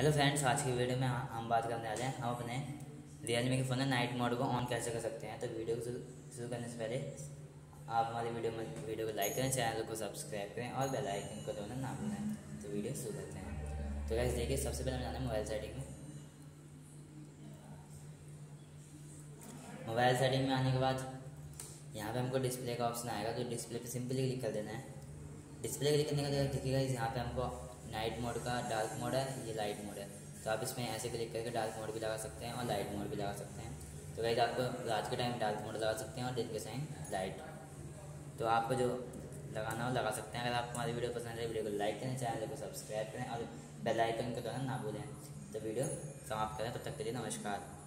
Hello friends, आज की video में हम बात करने वाले हैं हम अपने रियलमी के फ़ोन में नाइट मोड को ऑन कैसे कर सकते हैं। तो वीडियो को शुरू करने से पहले आप हमारी वीडियो को लाइक करें, चैनल को सब्सक्राइब करें और बेल आइकन को दबाना ना भूलें। तो वीडियो शुरू करते हैं। तो गाइस देखिए, सबसे पहले जाना है मोबाइल सेटिंग में। मोबाइल सेटिंग में आने के बाद यहाँ पर हमको डिस्प्ले का ऑप्शन आएगा, तो डिस्प्ले पर सिंपली क्लिक कर देना है। डिस्प्ले क्लिक करने का देखिएगा, यहाँ पर हमको नाइट मोड का डार्क मोड है, ये लाइट मोड है। तो आप इसमें ऐसे क्लिक करके डार्क मोड भी लगा सकते हैं और लाइट मोड भी लगा सकते हैं। तो गाइस आपको रात के टाइम डार्क मोड लगा सकते हैं और दिन के टाइम लाइट, तो आपको जो लगाना हो लगा सकते हैं। अगर आपको हमारी वीडियो पसंद है, वीडियो को लाइक करें, चैनल को सब्सक्राइब करें और बेल आइकन को दबाना ना भूलें। तो वीडियो समाप्त करें, तब तक के लिए नमस्कार।